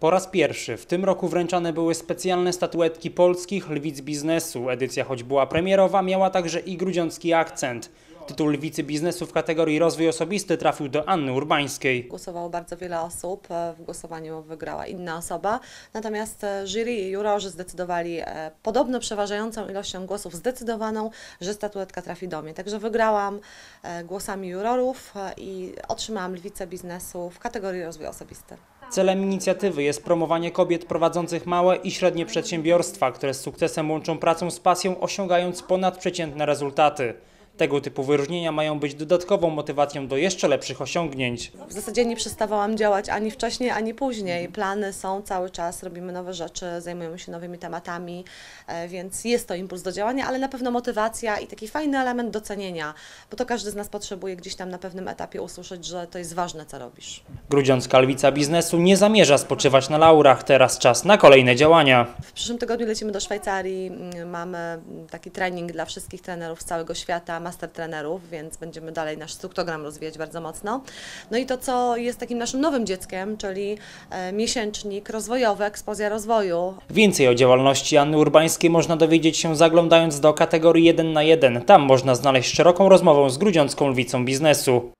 Po raz pierwszy w tym roku wręczane były specjalne statuetki polskich lwic biznesu. Edycja, choć była premierowa, miała także i grudziądzki akcent. Tytuł lwicy biznesu w kategorii rozwój osobisty trafił do Anny Urbańskiej. Głosowało bardzo wiele osób, w głosowaniu wygrała inna osoba, natomiast jury i jurorzy zdecydowali podobno przeważającą ilością głosów zdecydowaną, że statuetka trafi do mnie. Także wygrałam głosami jurorów i otrzymałam lwicę biznesu w kategorii rozwój osobisty. Celem inicjatywy jest promowanie kobiet prowadzących małe i średnie przedsiębiorstwa, które z sukcesem łączą pracę z pasją, osiągając ponadprzeciętne rezultaty. Tego typu wyróżnienia mają być dodatkową motywacją do jeszcze lepszych osiągnięć. W zasadzie nie przestawałam działać ani wcześniej, ani później. Plany są cały czas, robimy nowe rzeczy, zajmujemy się nowymi tematami, więc jest to impuls do działania, ale na pewno motywacja i taki fajny element docenienia, bo to każdy z nas potrzebuje gdzieś tam na pewnym etapie usłyszeć, że to jest ważne, co robisz. Grudziądzka lwica biznesu nie zamierza spoczywać na laurach, teraz czas na kolejne działania. W przyszłym tygodniu lecimy do Szwajcarii, mamy taki trening dla wszystkich trenerów z całego świata, master trenerów, więc będziemy dalej nasz struktogram rozwijać bardzo mocno. No i to, co jest takim naszym nowym dzieckiem, czyli miesięcznik rozwojowy, ekspozycja rozwoju. Więcej o działalności Anny Urbańskiej można dowiedzieć się zaglądając do kategorii 1 na 1. Tam można znaleźć szeroką rozmowę z grudziądzką lwicą biznesu.